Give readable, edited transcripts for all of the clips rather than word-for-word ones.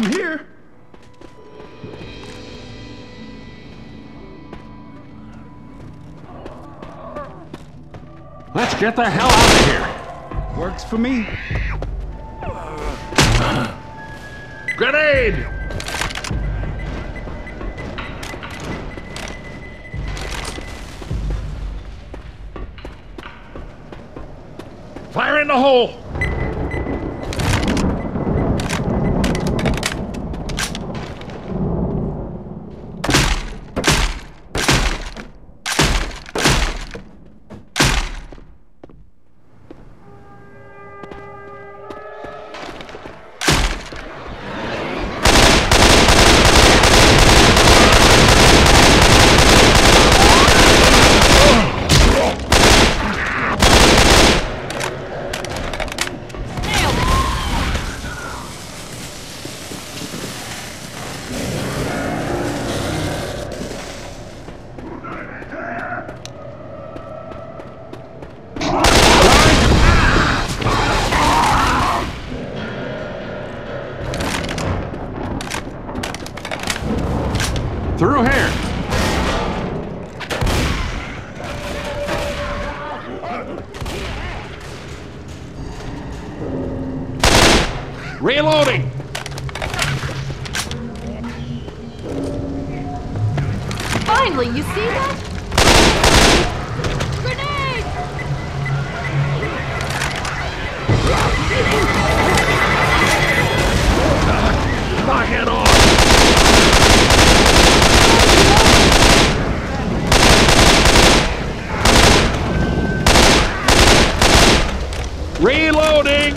I'm here. Let's get the hell out of here. Works for me. Grenade! Fire in the hole! Through here. Reloading. Finally, you see that? Grenade! Knock it off! Reloading!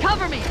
Cover me!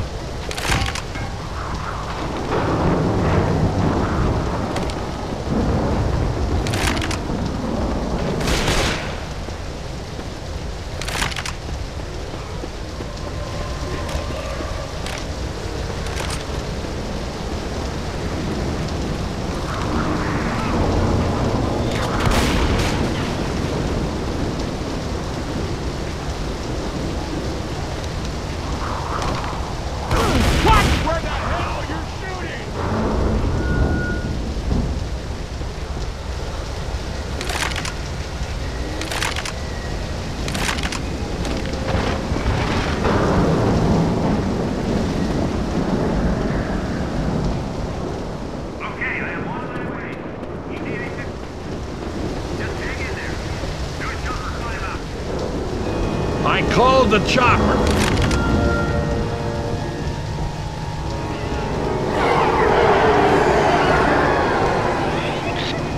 Call the chopper.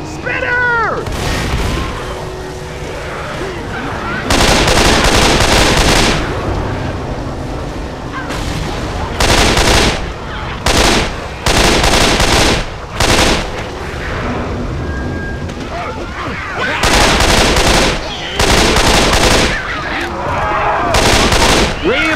Spinner! Real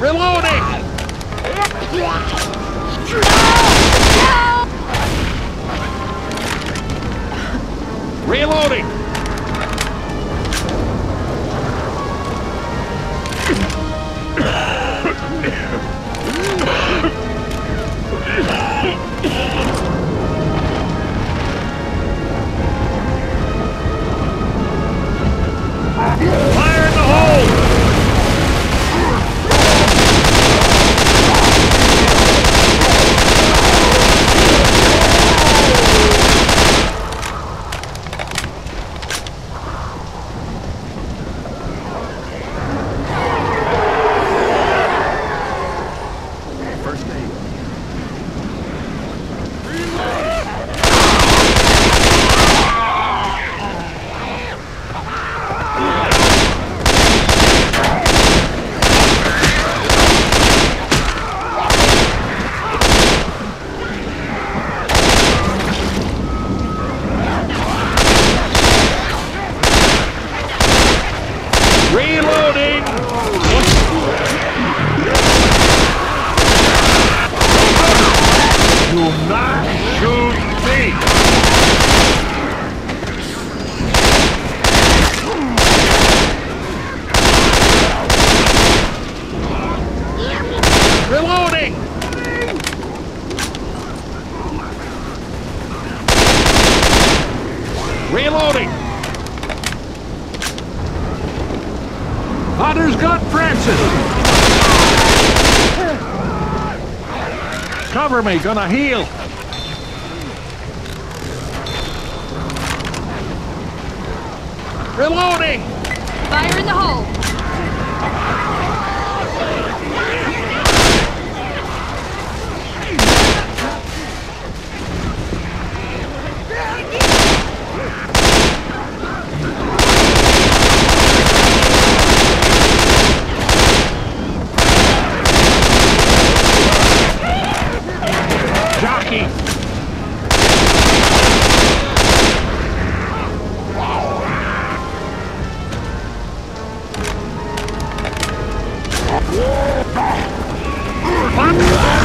Reloading! Reloading! Reloading! Others got Francis! Cover me, gonna heal! Reloading! Fire in the hole! What?